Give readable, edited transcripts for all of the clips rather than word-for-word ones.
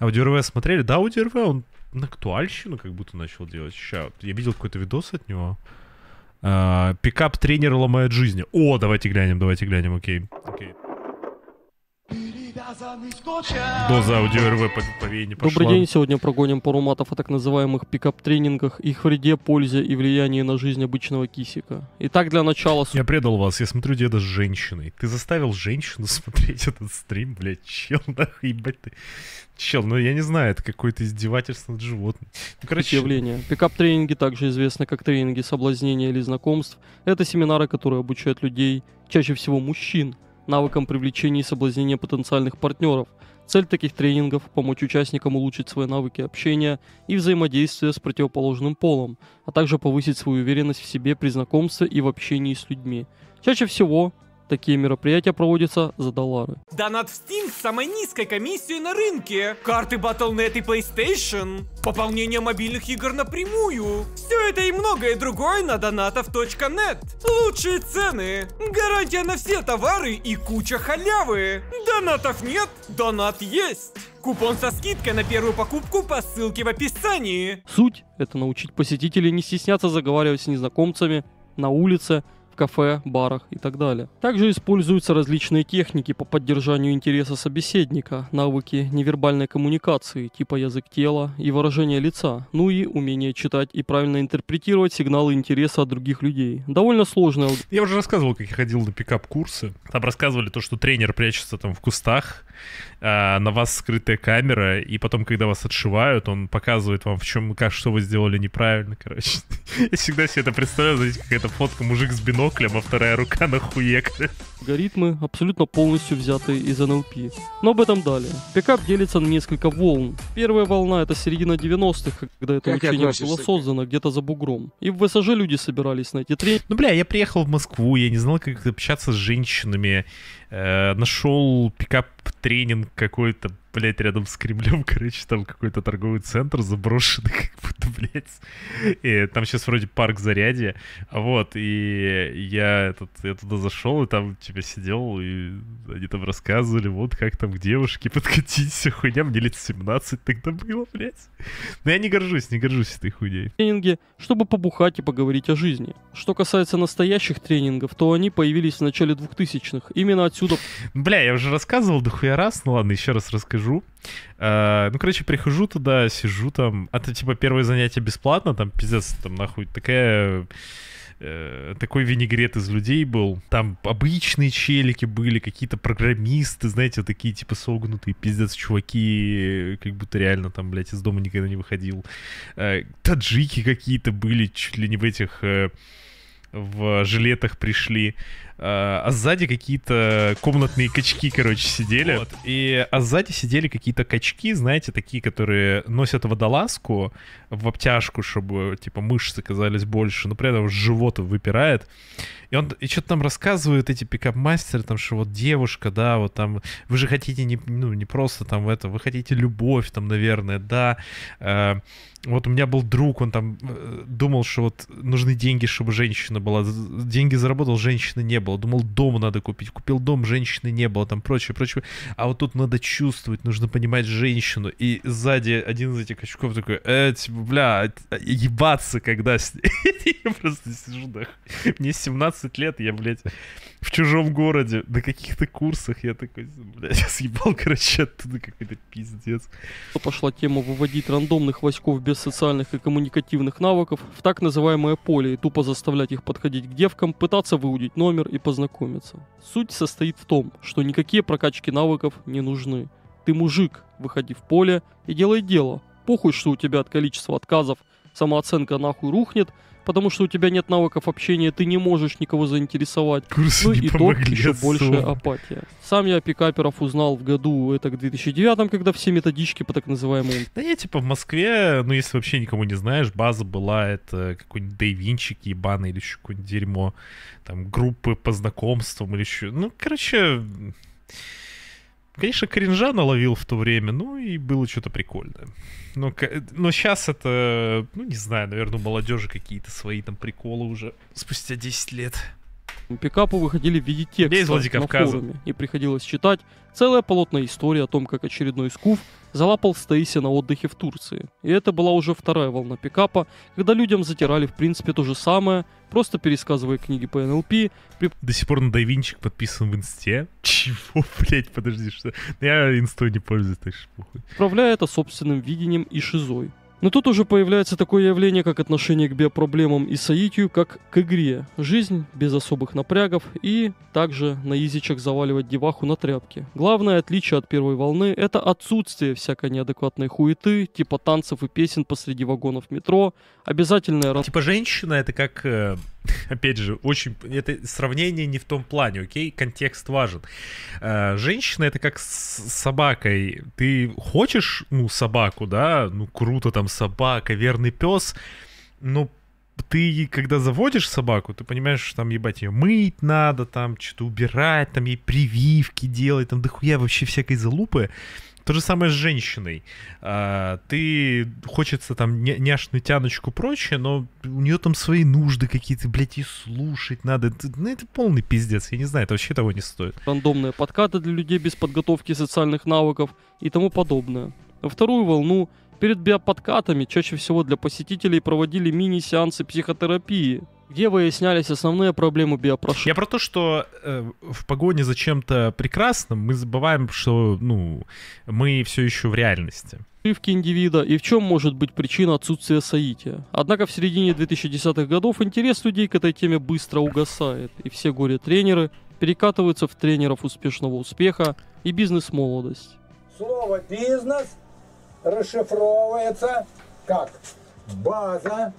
Audio RW смотрели? Да, Audio RW, он на актуальщину как будто начал делать. Сейчас, я видел какой-то видос от него. Пикап-тренер ломает жизни. О, давайте глянем, окей. Окей. Доза Audio RW по вене пошла. Добрый день, сегодня прогоним пару матов о так называемых пикап-тренингах, их вреде, пользе и влиянии на жизнь обычного кисика. Итак, для начала... Я предал вас, я смотрю деда с женщиной. Ты заставил женщину смотреть этот стрим, блядь, чел, нахуй, ебать ты. Чел, ну я не знаю, это какое-то издевательство над животным. Ну, короче... явление. Пикап-тренинги также известны как тренинги соблазнения или знакомств. Это семинары, которые обучают людей, чаще всего мужчин, навыкам привлечения и соблазнения потенциальных партнеров. Цель таких тренингов – помочь участникам улучшить свои навыки общения и взаимодействия с противоположным полом, а также повысить свою уверенность в себе при знакомстве и в общении с людьми. Чаще всего такие мероприятия проводятся за $. Донат в Steam с самой низкой комиссией на рынке. Карты Battle.net и PlayStation. Пополнение мобильных игр напрямую. Все это и многое другое на Donatov.net. Лучшие цены. Гарантия на все товары и куча халявы. Донатов нет, донат есть. Купон со скидкой на первую покупку по ссылке в описании. Суть – это научить посетителей не стесняться заговаривать с незнакомцами на улице, в кафе, барах и так далее. Также используются различные техники по поддержанию интереса собеседника, навыки невербальной коммуникации, типа язык тела и выражение лица, ну и умение читать и правильно интерпретировать сигналы интереса от других людей. Довольно сложно. Я уже рассказывал, как я ходил на пикап-курсы. Там рассказывали то, что тренер прячется там в кустах, на вас скрытая камера, и потом, когда вас отшивают, он показывает вам, в чем, как, что вы сделали неправильно, короче. Я всегда себе это представляю, знаете, какая-то фотка, мужик с биноклем, а вторая рука на хуе. Алгоритмы абсолютно полностью взятые из НЛП. Но об этом далее. Пикап делится на несколько волн. Первая волна — это середина 90-х, когда это учение было создано где-то за бугром. И в ВСЖ люди собирались найти тренинг. Ну бля, я приехал в Москву, я не знал, как общаться с женщинами. Нашел пикап-тренинг какой-то, блять, рядом с Кремлем, короче, там какой-то торговый центр заброшенный, как будто, блять. И там сейчас вроде парк Зарядье. Вот, и я туда зашел, и там тебя сидел, и они там рассказывали, вот как там к девушке подкатить, вся хуйня. Мне лет 17 тогда было, блять. Но я не горжусь этой хуйней. Тренинги, чтобы побухать и поговорить о жизни. Что касается настоящих тренингов, то они появились в начале 2000-х. Именно отсюда... Бля, я уже рассказывал дохуя раз, ну ладно, еще раз расскажу. Ну, короче, прихожу туда, сижу там. Это, типа, первое занятие бесплатно, там, пиздец, там, нахуй, такой винегрет из людей был. Там обычные челики были, какие-то программисты, знаете, вот такие, типа, согнутые, пиздец, чуваки, как будто реально там, блядь, из дома никогда не выходил. Таджики какие-то были, чуть ли не в этих... в жилетах пришли, а сзади какие-то комнатные качки, короче, сидели. Вот. А сзади сидели какие-то качки, знаете, такие, которые носят водолазку в обтяжку, чтобы, типа, мышцы казались больше, но при этом живот выпирает. И что-то там рассказывают эти пикап-мастеры, там, что вот девушка, да, вот там, вы же хотите не просто там это, вы хотите любовь, там, наверное, да. Вот у меня был друг, он там думал, что вот нужны деньги, чтобы женщина была. Деньги заработал, женщины не было. Думал, дом надо купить. Купил дом, женщины не было, там прочее, прочее. А вот тут надо чувствовать, нужно понимать женщину. И сзади один из этих качков такой, типа, бля, ебаться когда с ней. Я просто сижу, да. Мне 17 лет, я, блядь, в чужом городе, на каких-то курсах. Я такой, блядь, я съебал, короче, оттуда какой-то пиздец. Пошла тема выводить рандомных васьков без социальных и коммуникативных навыков в так называемое поле и тупо заставлять их подходить к девкам, пытаться выудить номер и познакомиться. Суть состоит в том, что никакие прокачки навыков не нужны. Ты мужик, выходи в поле и делай дело. Похуй, что у тебя от количества отказов самооценка нахуй рухнет, потому что у тебя нет навыков общения, ты не можешь никого заинтересовать. Курсы ну и тот еще большая апатия. Сам я пикаперов узнал в году, это к 2009, когда все методички по так называемому... Да я типа в Москве, ну если вообще никому не знаешь, база была, это какой-нибудь Дейвинчик ебаный или еще какое-нибудь дерьмо, там группы по знакомствам или еще... Ну, короче... Конечно, кринжа наловил в то время, ну и было что-то прикольное. Но сейчас это, ну не знаю, наверное, у молодежи какие-то свои там приколы уже спустя 10 лет. Пикапы выходили в виде текста на форуме, и приходилось читать целое полотно истории о том, как очередной скуф залапал Стейси на отдыхе в Турции. И это была уже вторая волна пикапа, когда людям затирали в принципе то же самое, просто пересказывая книги по НЛП. До сих пор на Дайвинчик подписан в инсте. Чего, блять, подожди, что? Я инстой не пользуюсь, так что похуй. Управляя это собственным видением и шизой. Но тут уже появляется такое явление, как отношение к биопроблемам и соитию, как к игре. Жизнь без особых напрягов и также на изичах заваливать деваху на тряпке. Главное отличие от первой волны – это отсутствие всякой неадекватной хуеты, типа танцев и песен посреди вагонов метро, обязательное... Типа женщина – это как... Опять же, очень... Это сравнение не в том плане, окей? Контекст важен. Женщина — это как с собакой. Ты хочешь, ну, собаку, да? Ну, круто там собака, верный пес. Но ты, когда заводишь собаку, ты понимаешь, что там, ебать, ее мыть надо, там, что-то убирать, там, ей прививки делать, там, дохуя вообще всякой залупы. То же самое с женщиной. Ты хочется там няшную тяночку прочее, но у нее там свои нужды какие-то, блядь, и слушать надо. Ну, это полный пиздец, я не знаю, это вообще того не стоит. Рандомные подкаты для людей без подготовки социальных навыков и тому подобное. Во вторую волну перед биоподкатами чаще всего для посетителей проводили мини-сеансы психотерапии, где выяснялись основные проблемы биопрошения. Я про то, что в погоне за чем-то прекрасным мы забываем, что ну, мы все еще в реальности. Индивида и в чем может быть причина отсутствия соития. Однако в середине 2010-х годов интерес людей к этой теме быстро угасает, и все горе-тренеры перекатываются в тренеров успешного успеха и бизнес-молодость. Слово «бизнес» расшифровывается как «база».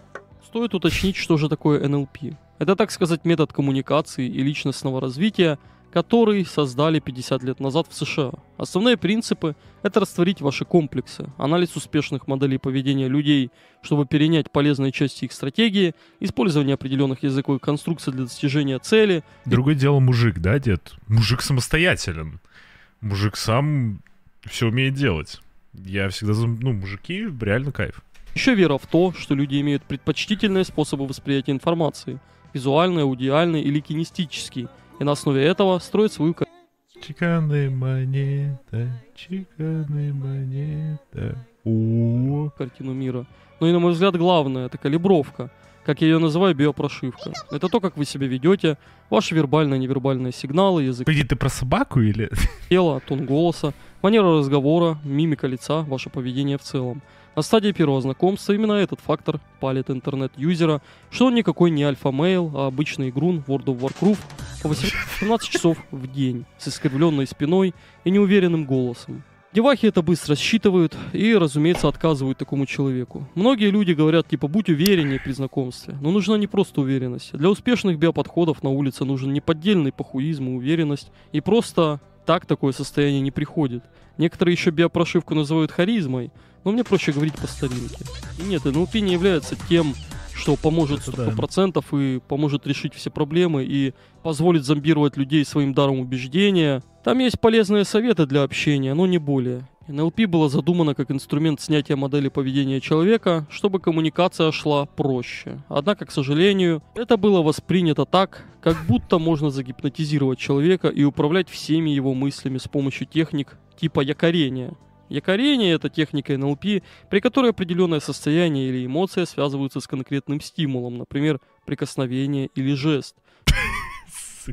Стоит уточнить, что же такое НЛП. Это, так сказать, метод коммуникации и личностного развития, который создали 50 лет назад в США. Основные принципы – это растворить ваши комплексы, анализ успешных моделей поведения людей, чтобы перенять полезные части их стратегии, использование определенных языковых конструкций для достижения цели. Другое дело мужик, да, дед? Мужик самостоятелен. Мужик сам все умеет делать. Я всегда... Ну, мужики реально кайф. Еще вера в то, что люди имеют предпочтительные способы восприятия информации – визуальный, аудиальный или кинестический, и на основе этого строят свою карьеру. Чеканная монета, чеканная монета. О-о-о. Картину мира. Но и, на мой взгляд, главное – это калибровка, как я ее называю, биопрошивка. Это то, как вы себя ведете, ваши вербальные и невербальные сигналы, язык. Погоди, ты про собаку или? Тело, тон голоса, манера разговора, мимика лица, ваше поведение в целом. На стадии первого знакомства именно этот фактор палит интернет-юзера, что он никакой не альфа-мейл, а обычный игрун World of Warcraft по 18 часов в день с искривленной спиной и неуверенным голосом. Девахи это быстро считывают и, разумеется, отказывают такому человеку. Многие люди говорят, типа, будь увереннее при знакомстве, но нужна не просто уверенность. Для успешных биоподходов на улице нужен не поддельный похуизм и уверенность, и просто так такое состояние не приходит. Некоторые еще биопрошивку называют харизмой, но мне проще говорить по старинке. И нет, НЛП не является тем, что поможет 100% и поможет решить все проблемы и позволит зомбировать людей своим даром убеждения. Там есть полезные советы для общения, но не более. НЛП было задумано как инструмент снятия модели поведения человека, чтобы коммуникация шла проще. Однако, к сожалению, это было воспринято так, как будто можно загипнотизировать человека и управлять всеми его мыслями с помощью техник типа якорения. Якорение – это техника НЛП, при которой определенное состояние или эмоция связываются с конкретным стимулом, например, прикосновение или жест. В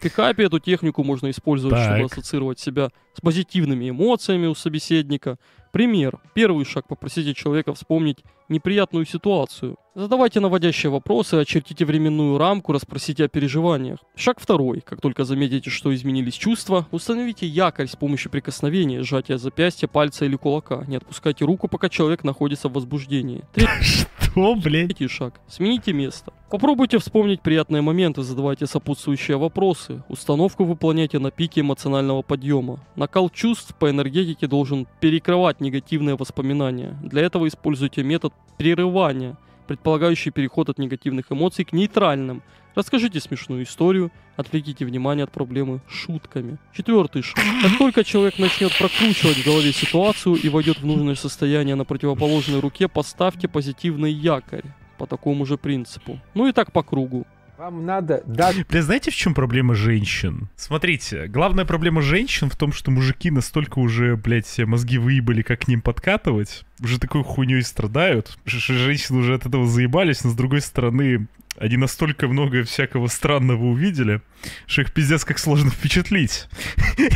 пикапе эту технику можно использовать, чтобы ассоциировать себя с позитивными эмоциями у собеседника. Пример. Первый шаг – попросите человека вспомнить неприятную ситуацию. Задавайте наводящие вопросы, очертите временную рамку, расспросите о переживаниях. Шаг второй. Как только заметите, что изменились чувства, установите якорь с помощью прикосновения, сжатия запястья, пальца или кулака. Не отпускайте руку, пока человек находится в возбуждении. Что, блядь? Третий шаг. Смените место. Попробуйте вспомнить приятные моменты, задавайте сопутствующие вопросы. Установку выполняйте на пике эмоционального подъема. Накал чувств по энергетике должен перекрывать негативные воспоминания. Для этого используйте метод прерывания, предполагающий переход от негативных эмоций к нейтральным. Расскажите смешную историю, отвлеките внимание от проблемы шутками. Четвертый шаг. Как только человек начнет прокручивать в голове ситуацию и войдет в нужное состояние на противоположной руке, поставьте позитивный якорь по такому же принципу. Ну и так по кругу. Вам надо... Да. Бля, знаете, в чем проблема женщин? Смотрите, главная проблема женщин в том, что мужики настолько уже, блядь, все мозги выебали, как к ним подкатывать. Уже такой хуйней страдают. Женщины уже от этого заебались, но с другой стороны... Они настолько много всякого странного увидели, что их пиздец как сложно впечатлить.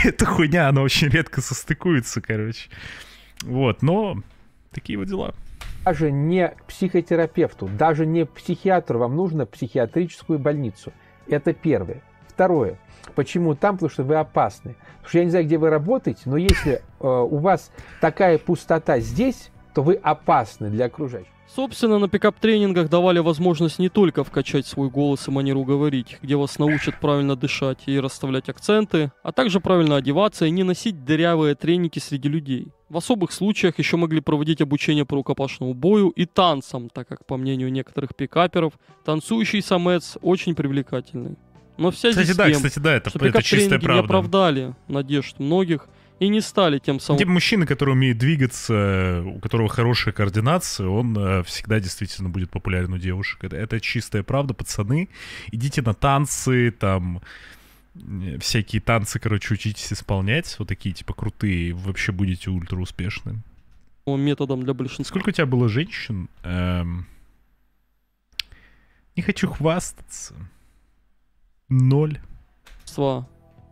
Эта хуйня, она очень редко состыкуется, короче. Вот, но такие вот дела. Даже не психотерапевту, даже не психиатру вам нужно психиатрическую больницу. Это первое. Второе. Почему там? Потому что вы опасны. Потому что я не знаю, где вы работаете, но если у вас такая пустота здесь, то вы опасны для окружающих. Собственно, на пикап-тренингах давали возможность не только вкачать свой голос и манеру говорить, где вас научат правильно дышать и расставлять акценты, а также правильно одеваться и не носить дырявые треники среди людей. В особых случаях еще могли проводить обучение по рукопашному бою и танцам, так как, по мнению некоторых пикаперов, танцующий самец очень привлекательный. Но вся кстати, здесь да, тем, кстати, да, это, что пикап-тренинги не оправдали надежд многих, и не стали тем самым... Тем мужчина, который умеет двигаться, у которого хорошая координация, он всегда действительно будет популярен у девушек. Это чистая правда, пацаны. Идите на танцы, там... Всякие танцы, короче, учитесь исполнять. Вот такие, типа, крутые. Вообще будете ультра успешны. Методом для большинства. Сколько у тебя было женщин? Не хочу хвастаться. 0.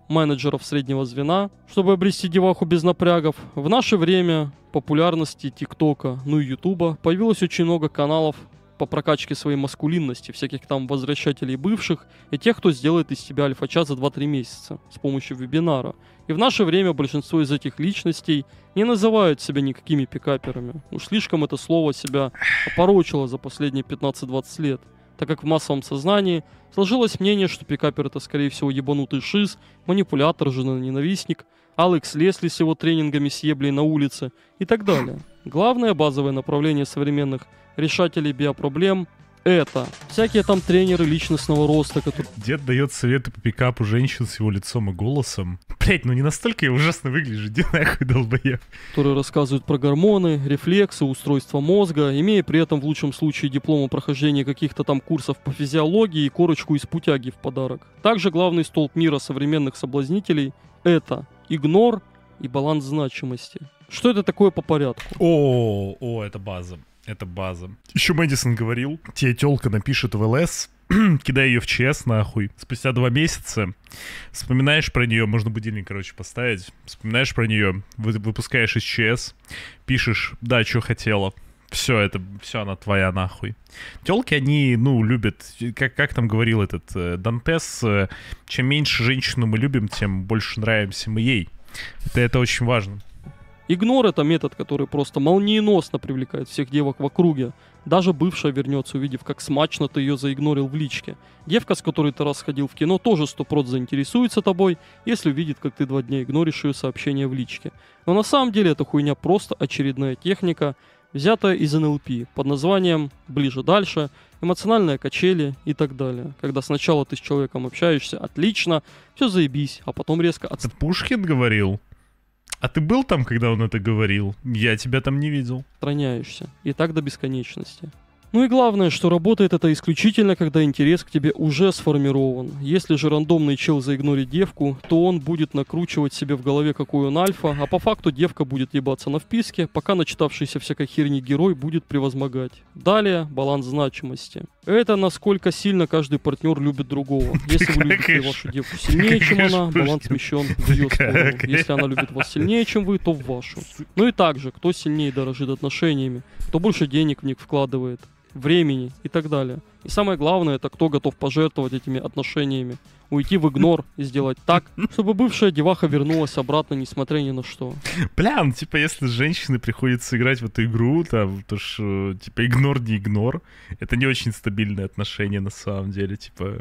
Менеджеров среднего звена, чтобы обрести деваху без напрягов. В наше время популярности ТикТока, ну и Ютуба появилось очень много каналов по прокачке своей маскулинности, всяких там возвращателей бывших и тех, кто сделает из себя альфа-чат за 2-3 месяца с помощью вебинара. И в наше время большинство из этих личностей не называют себя никакими пикаперами. Уж слишком это слово себя опорочило за последние 15-20 лет. Так как в массовом сознании сложилось мнение, что пикапер это, скорее всего, ебанутый шиз, манипулятор, жена-ненавистник, Алекс Лесли с его тренингами с еблей на улице и так далее. Главное базовое направление современных решателей биопроблем – это всякие там тренеры личностного роста, которые... Дед дает советы по пикапу женщин с его лицом и голосом. Блять, ну не настолько я ужасно выгляжу, иди нахуй, долбоеб. Которые рассказывают про гормоны, рефлексы, устройство мозга, имея при этом в лучшем случае диплом о прохождении каких-то там курсов по физиологии и корочку из путяги в подарок. Также главный столб мира современных соблазнителей – это игнор и баланс значимости. Что это такое по порядку? О, это база. Это база. Еще Мэдисон говорил, тебе тёлка напишет в ЛС, кидай ее в ЧС нахуй. Спустя 2 месяца вспоминаешь про нее, можно будильник, короче, поставить. Вспоминаешь про нее, выпускаешь из ЧС, пишешь, да, что хотела. Все это, все она твоя нахуй. Тёлки, они, ну, любят, как там говорил этот Дантес, чем меньше женщину мы любим, тем больше нравимся мы ей. Это очень важно. Игнор — это метод, который просто молниеносно привлекает всех девок в округе. Даже бывшая вернется, увидев, как смачно ты ее заигнорил в личке. Девка, с которой ты раз ходил в кино, тоже 100% заинтересуется тобой, если увидит, как ты 2 дня игноришь ее сообщение в личке. Но на самом деле эта хуйня просто очередная техника, взятая из НЛП под названием «ближе-дальше», эмоциональные качели и так далее. Когда сначала ты с человеком общаешься, отлично, все заебись, а потом резко... Это Пушкин говорил? А ты был там, когда он это говорил? Я тебя там не видел. Отстраняешься. И так до бесконечности. Ну и главное, что работает это исключительно, когда интерес к тебе уже сформирован. Если же рандомный чел заигнорит девку, то он будет накручивать себе в голове, какой он альфа, а по факту девка будет ебаться на вписке, пока начитавшийся всякой херни герой будет превозмогать. Далее баланс значимости. Это насколько сильно каждый партнер любит другого. Если вы любите вашу девку сильнее, чем она, баланс смещен в ее сторону. Если она любит вас сильнее, чем вы, то в вашу. Ну и также, кто сильнее дорожит отношениями, кто больше денег в них вкладывает, времени и так далее. И самое главное, это кто готов пожертвовать этими отношениями, уйти в игнор и сделать так, чтобы бывшая деваха вернулась обратно, несмотря ни на что. Бля, ну, типа, если женщине приходится играть в эту игру, там, то что, типа, игнор не игнор, это не очень стабильное отношение на самом деле, типа,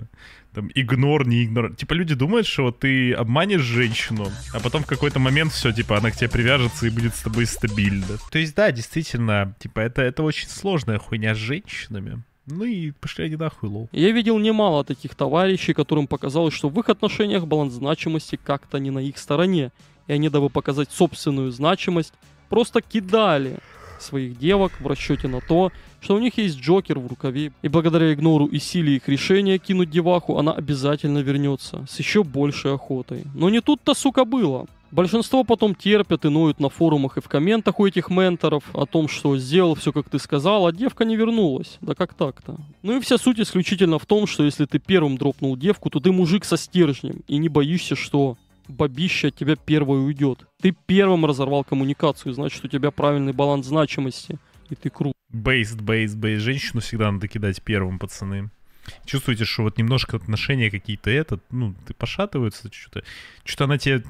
там, игнор не игнор. Типа, люди думают, что вот ты обманешь женщину, а потом в какой-то момент все, типа, она к тебе привяжется и будет с тобой стабильно. То есть, да, действительно, типа, это очень сложная хуйня с женщинами. Ну и пошли они нахуй, лол. Я видел немало таких товарищей, которым показалось, что в их отношениях баланс значимости как-то не на их стороне. И они, дабы показать собственную значимость, просто кидали своих девок в расчете на то, что у них есть Джокер в рукаве, и благодаря игнору и силе их решения кинуть деваху она обязательно вернется с еще большей охотой. Но не тут-то, сука, было. Большинство потом терпят и ноют на форумах и в комментах у этих менторов о том, что сделал все, как ты сказал, а девка не вернулась. Да как так-то? Ну и вся суть исключительно в том, что если ты первым дропнул девку, то ты мужик со стержнем и не боишься, что бабища от тебя первая уйдет. Ты первым разорвал коммуникацию, значит у тебя правильный баланс значимости, и ты крут. Бейс. Женщину всегда надо кидать первым, пацаны. Чувствуете, что вот немножко отношения какие-то ты пошатываются, что-то она тебе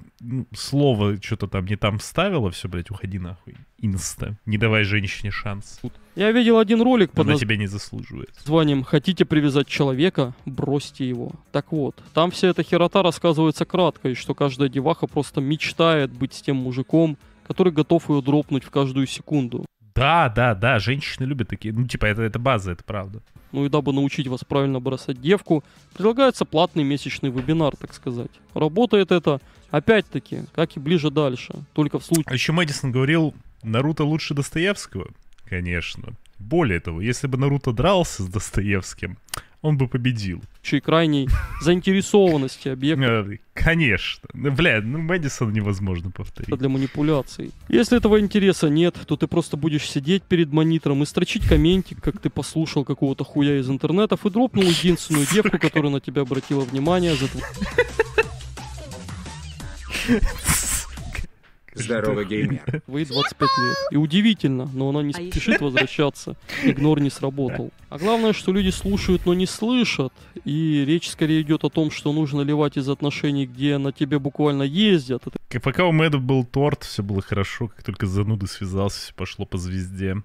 слово что-то там не там вставила, все, блядь, уходи нахуй, инста, не давай женщине шанс. Я видел один ролик под она тебя не заслуживает. Званием «Хотите привязать человека? Бросьте его». Так вот, там вся эта херота рассказывается кратко, и что каждая деваха просто мечтает быть с тем мужиком, который готов ее дропнуть в каждую секунду. Да, женщины любят такие, это база, это правда. Ну и дабы научить вас правильно бросать девку, предлагается платный месячный вебинар, так сказать. Работает это, опять-таки, как и ближе дальше, только в случае... А еще Мэдисон говорил, Наруто лучше Достоевского? Конечно. Более того, если бы Наруто дрался с Достоевским, он бы победил. Еще и крайней заинтересованности объекта. Конечно. Мэдисон невозможно повторить. Для манипуляций. Если этого интереса нет, то ты просто будешь сидеть перед монитором и строчить комментик, как ты послушал какого-то хуя из интернетов и дропнул единственную девку, которая на тебя обратила внимание. Здорово, геймер. Твои 25 лет. И удивительно, но она не спешит возвращаться. Игнор не сработал. А главное, что люди слушают, но не слышат. И речь скорее идет о том, что нужно ливать из отношений, где на тебе буквально ездят. Пока у Мэда был торт, все было хорошо. Как только зануда связался, все пошло по звезде.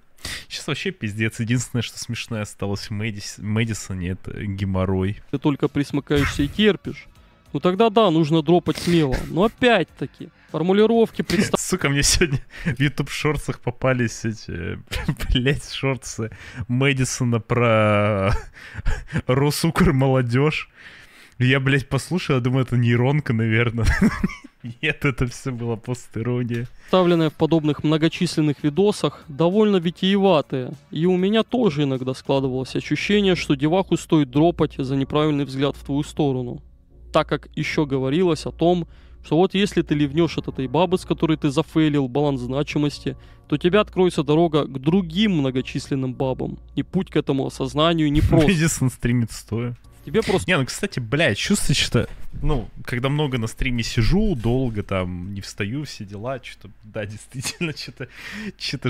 Сейчас вообще пиздец. Единственное, что смешное осталось в Мэдисоне, это геморрой. Ты только присмыкаешься и терпишь. Ну тогда да, нужно дропать смело. Но опять-таки, формулировки представляют... Сука, мне сегодня в YouTube-шортсах попались эти, блять, шортсы Мэдисона про Росукр молодежь. Я, блять, послушал, я думаю, это нейронка, наверное. Нет, это все было постерония. Вставленные в подобных многочисленных видосах довольно витиеватые. И у меня тоже иногда складывалось ощущение, что деваху стоит дропать за неправильный взгляд в твою сторону. Так как еще говорилось о том, что вот если ты ливнешь от этой бабы, с которой ты зафейлил баланс значимости, то тебе откроется дорога к другим многочисленным бабам. И путь к этому осознанию непрост. Мэдисон стримит стоя. Тебе просто... кстати, блядь, чувствую, что... когда много на стриме сижу, долго там не встаю, все дела, действительно,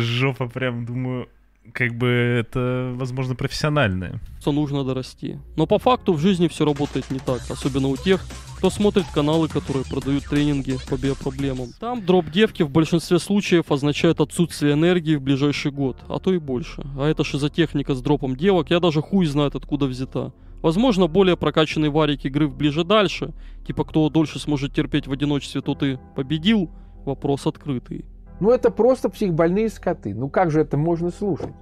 жопа прям, думаю... это, возможно, профессиональное. Нужно дорасти. Но по факту в жизни все работает не так. Особенно у тех, кто смотрит каналы, которые продают тренинги по биопроблемам. Там дроп девки в большинстве случаев означает отсутствие энергии в ближайший год, а то и больше. А эта шизотехника с дропом девок, я даже хуй знает откуда взята. Возможно, более прокачанный варик игры в ближе-дальше, типа кто дольше сможет терпеть в одиночестве, тот и победил, вопрос открытый. Это просто психбольные скоты. Как же это можно слушать?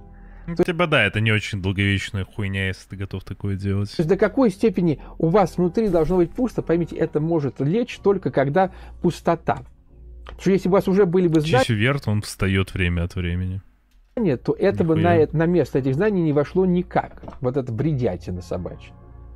Это не очень долговечная хуйня, если ты готов такое делать. То есть до какой степени у вас внутри должно быть пусто, поймите, это может лечь только когда пустота. Потому что если у вас уже были бы знания... Чичеверт, он встает время от времени. Нет, то это бы на место этих знаний не вошло никак. Это бредятина собачья.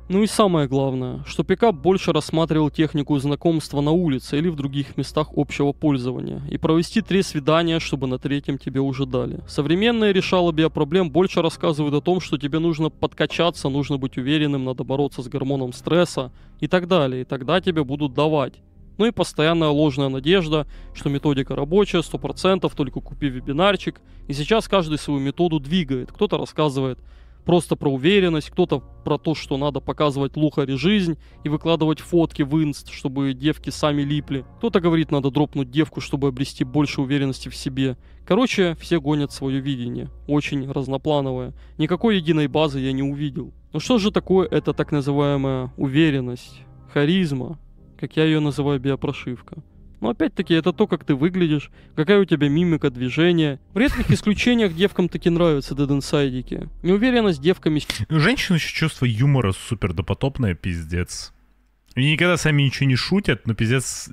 Ну и самое главное, что пикап больше рассматривал технику знакомства на улице или в других местах общего пользования и провести 3 свидания, чтобы на 3-м тебе уже дали. Современные решала биопроблем больше рассказывают о том, что тебе нужно подкачаться, нужно быть уверенным, надо бороться с гормоном стресса и так далее, и тогда тебе будут давать. Ну и постоянная ложная надежда, что методика рабочая, 100%, только купи вебинарчик, и сейчас каждый свою методу двигает, кто-то рассказывает просто про уверенность, кто-то про то, что надо показывать лухари жизнь и выкладывать фотки в инст, чтобы девки сами липли. Кто-то говорит, надо дропнуть девку, чтобы обрести больше уверенности в себе. Короче, все гонят свое видение. Очень разноплановое. Никакой единой базы я не увидел. Но что же такое эта так называемая уверенность? Харизма, как я ее называю, биопрошивка. Но опять-таки это то, как ты выглядишь, какая у тебя мимика, движение. В редких исключениях девкам таки нравятся дед-инсайдики. Неуверенность девками... У женщин еще чувство юмора супер допотопное, пиздец. Они никогда сами ничего не шутят, но пиздец,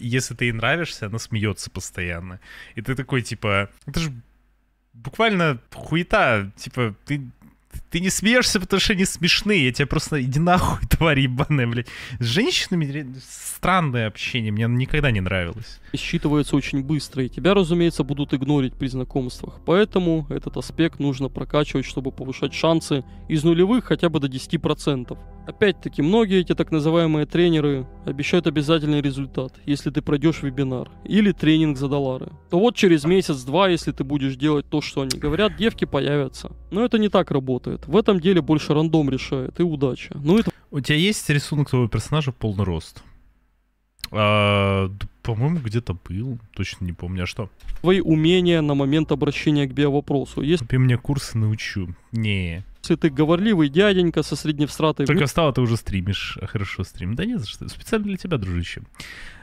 если ты ей нравишься, она смеется постоянно. И ты такой, это же буквально хуета. Типа, ты не смеешься, потому что они смешные. Я тебя просто... Иди нахуй, тварь ебаная, блядь. С женщинами странное общение. Мне никогда не нравилось. Считывается очень быстро. И тебя, разумеется, будут игнорить при знакомствах. Поэтому этот аспект нужно прокачивать, чтобы повышать шансы из нулевых хотя бы до 10%. Опять-таки, многие эти так называемые тренеры обещают обязательный результат, если ты пройдешь вебинар или тренинг за $. То вот через месяц-два, если ты будешь делать то, что они говорят, девки появятся. Но это не так работает. В этом деле больше рандом решает и удача. Ну, это... У тебя есть рисунок твоего персонажа полный рост? По-моему, где-то был. Точно не помню, а что? Твои умения на момент обращения к биовопросу. Купи мне курсы, научу. Не. Если ты говорливый дяденька со средневстратой... Только встал, ты уже стримишь. Хорошо, стрим. Да нет, за что. Специально для тебя, дружище.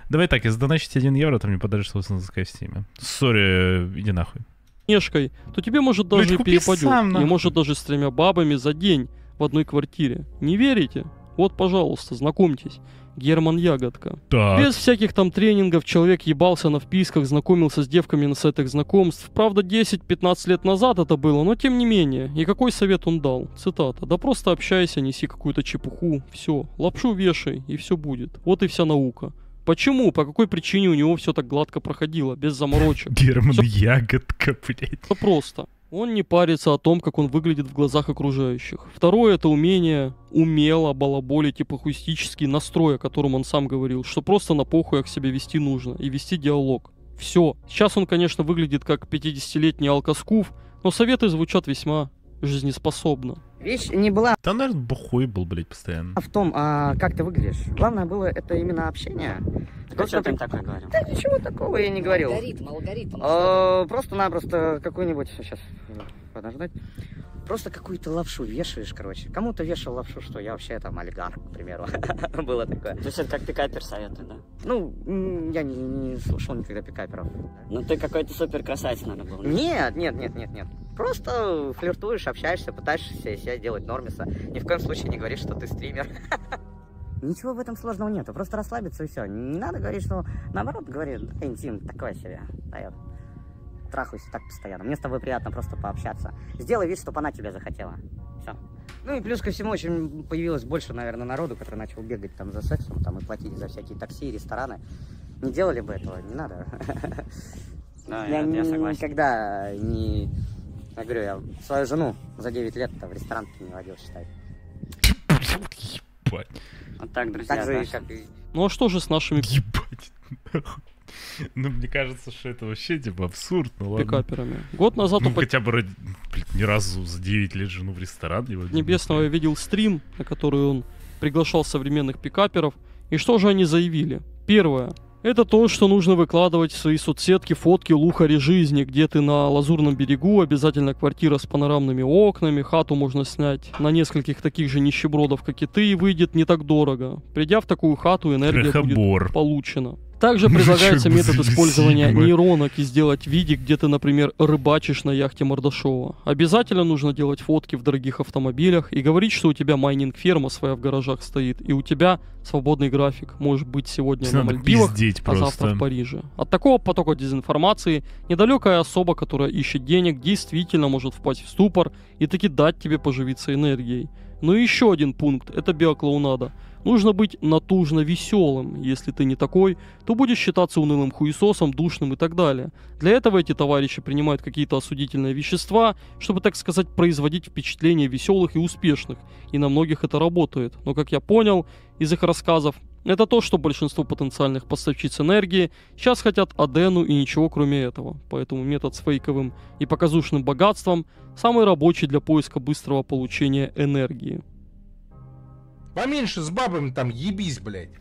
Давай так, если доначить €1, ты мне подаришь собственно в Steam. Сори, иди нахуй. Нешкой, то тебе может даже и перепадет, и может даже с 3 бабами за день в одной квартире. Не верите? Вот, пожалуйста, знакомьтесь, Герман Ягодка. Так. Без всяких там тренингов человек ебался на вписках, знакомился с девками на сайтах знакомств. Правда, 10-15 лет назад это было, но тем не менее. И какой совет он дал? Цитата. Да просто общайся, неси какую-то чепуху, все, лапшу вешай, и все будет. Вот и вся наука. Почему? По какой причине у него все так гладко проходило, без заморочек? Герман Ягодка, блядь. Это просто. Он не парится о том, как он выглядит в глазах окружающих. Второе — это умение умело балаболить и похуистический настрой, о котором он сам говорил, что просто на похуях себя вести нужно и вести диалог. Все. Сейчас он, конечно, выглядит как 50-летний алкоскуф, но советы звучат весьма жизнеспособно. Вещь не была... Да, наверное, бухой был, блядь, постоянно. А в том, как ты выглядишь. Главное было это именно общение. Так что ты такое говорил? Да ничего такого я не говорил. Алгоритм, алгоритм. Просто-напросто какой-нибудь... Сейчас, подождать. Просто какую-то лапшу вешаешь, короче. Кому-то вешал лапшу, что я вообще там олигарх, к примеру. Было такое. То есть это как пикапер советы, да? Ну, я не слушал никогда пикаперов. Ну, ты какой-то супер красавец, наверное, был. Нет. Просто флиртуешь, общаешься, пытаешься из себя делать нормиса. Ни в коем случае не говоришь, что ты стример. Ничего в этом сложного нету. Просто расслабиться и все. Не надо говорить, что... Наоборот, говори, да, интим, такое себе. Дает. Трахаюсь так постоянно. Мне с тобой приятно просто пообщаться. Сделай вид, чтобы она тебя захотела. Все. Ну и плюс ко всему очень появилось больше, наверное, народу, который начал бегать там за сексом, там и платить за всякие такси, рестораны. Не делали бы этого, не надо. Я никогда не... Я говорю, я свою жену за 9 лет в ресторан не водил, считай. Ебать. Вот так, друзья. Так же, как... Ну а что же с нашими... Ебать. Ну, мне кажется, что это вообще, типа, абсурд, ну ладно. Пикаперами. Год назад... Ну, хотя бы, блин, ни разу за 9 лет жену в ресторан не водил. Небесного я видел стрим, на который он приглашал современных пикаперов. И что же они заявили? Первое. Это то, что нужно выкладывать в свои соцсетки фотки лухари жизни, где ты на лазурном берегу, обязательно квартира с панорамными окнами, хату можно снять на нескольких таких же нищебродов, как и ты, и выйдет не так дорого. Придя в такую хату, энергия будет получена. Также предлагается метод использования нейронок и сделать видик, где ты, например, рыбачишь на яхте Мордашова. Обязательно нужно делать фотки в дорогих автомобилях и говорить, что у тебя майнинг-ферма своя в гаражах стоит, и у тебя свободный график. Может быть, сегодня на Мальдивах, а завтра в Париже. От такого потока дезинформации недалекая особа, которая ищет денег, действительно может впасть в ступор и таки дать тебе поживиться энергией. Но еще один пункт – это биоклоунада. Нужно быть натужно веселым. Если ты не такой, то будешь считаться унылым хуесосом, душным и так далее. Для этого эти товарищи принимают какие-то осудительные вещества, чтобы, так сказать, производить впечатление веселых и успешных. И на многих это работает. Но, как я понял из их рассказов, это то, что большинство потенциальных поставщиц энергии сейчас хотят адену и ничего кроме этого. Поэтому метод с фейковым и показушным богатством самый рабочий для поиска быстрого получения энергии. Поменьше с бабами там ебись, блядь.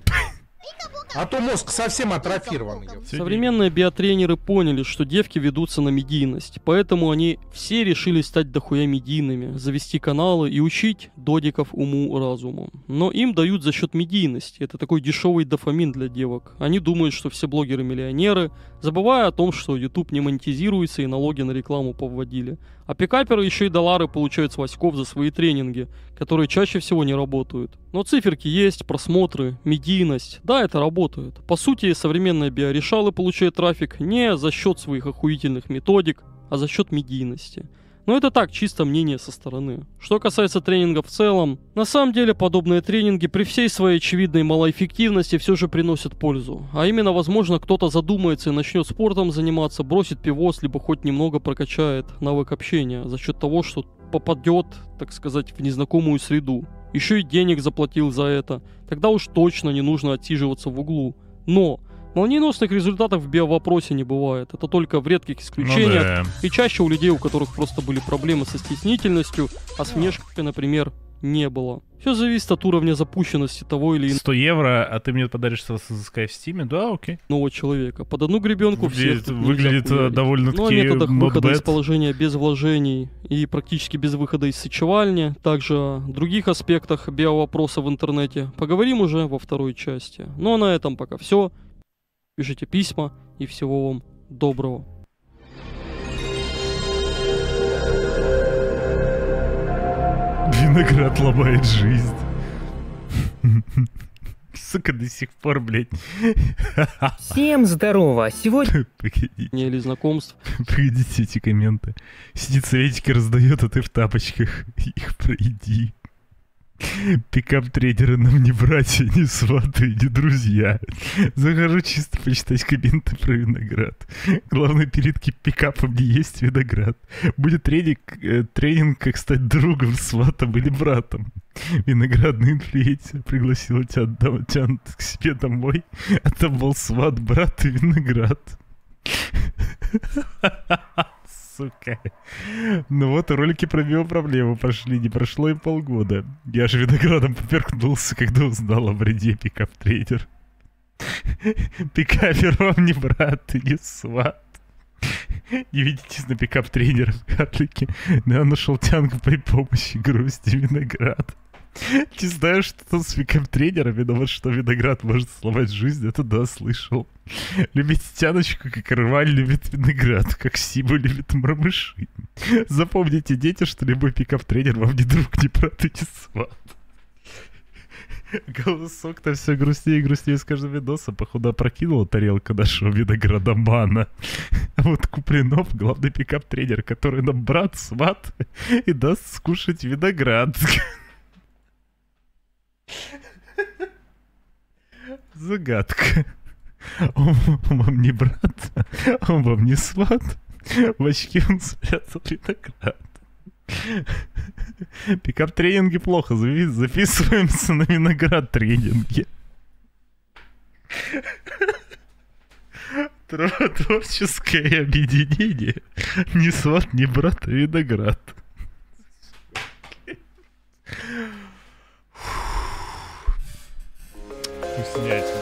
А то мозг совсем атрофирован. Современные биотренеры поняли, что девки ведутся на медийность. Поэтому они все решили стать дохуя медийными, завести каналы и учить додиков уму-разуму. Но им дают за счет медийности. Это такой дешевый дофамин для девок. Они думают, что все блогеры миллионеры, забывая о том, что YouTube не монетизируется и налоги на рекламу повводили. А пикаперы еще и доллары получают с Васьков за свои тренинги, которые чаще всего не работают. Но циферки есть, просмотры, медийность. Да, это работает. По сути, современные биорешалы получают трафик не за счет своих охуительных методик, а за счет медийности. Но это так, чисто мнение со стороны. Что касается тренинга в целом, на самом деле подобные тренинги при всей своей очевидной малоэффективности все же приносят пользу. А именно, возможно, кто-то задумается и начнет спортом заниматься, бросит пивос, либо хоть немного прокачает навык общения за счет того, что попадет, так сказать, в незнакомую среду. Еще и денег заплатил за это. Тогда уж точно не нужно отсиживаться в углу. Но молниеносных результатов в биовопросе не бывает. Это только в редких исключениях. Ну да. И чаще у людей, у которых просто были проблемы со стеснительностью, а с внешкой, например, не было. Все зависит от уровня запущенности того или иного. 100 евро, а ты мне подаришь Sky в Steam? Да, окей. Нового человека. Под одну гребенку все выглядит довольно-таки... Ну, о методах выхода из положения без вложений и практически без выхода из сычевальни, также о других аспектах биовопроса в интернете поговорим уже во второй части. Ну а на этом пока все. Пишите письма, и всего вам доброго. Виноград ломает жизнь. Сука, до сих пор, блядь. Всем здорово. Сегодня... Не или знакомств. Погодите эти комменты. Сидит советики раздает, а ты в тапочках. Их пройди. Пикап-трейдеры нам не братья, не сваты, не друзья. Захожу чисто почитать комменты про виноград. Главное, перед пикапом не есть виноград. Будет тренинг, как стать другом, сватом или братом. Виноградный инфлюенсер пригласил тебя к себе домой, а там был сват, брат и виноград. Сука. Ну вот и ролики про биопроблемы пошли. Не прошло и полгода. Я же виноградом поперхнулся, когда узнал о вреде пикап-трейдер. Пикапер вам не брат и не сват. Не ведитесь на пикап-трейдера в карлике. Но я нашел тянку при помощи грусти виноград. Не знаю, что там с пикап-трейдерами, но вот что виноград может сломать жизнь, это да, слышал. Любите тяночку, как рваль любит виноград, как Сиба любит мормыши. Запомните, дети, что любой пикап-трейдер вам не друг, не брат и не сват. Голосок-то все грустнее и грустнее с каждым видосом. Походу, опрокинула тарелка нашего виноградомана. А вот Куплинов — главный пикап-трейдер, который нам брат, сват и даст скушать виноград. Загадка. Он вам не брат, он вам не сват. В очке он спрятал виноград. Пикап-тренинги плохо, записываемся на виноград-тренинги. Творческое объединение. Не сват, не брат, а виноград. Снять.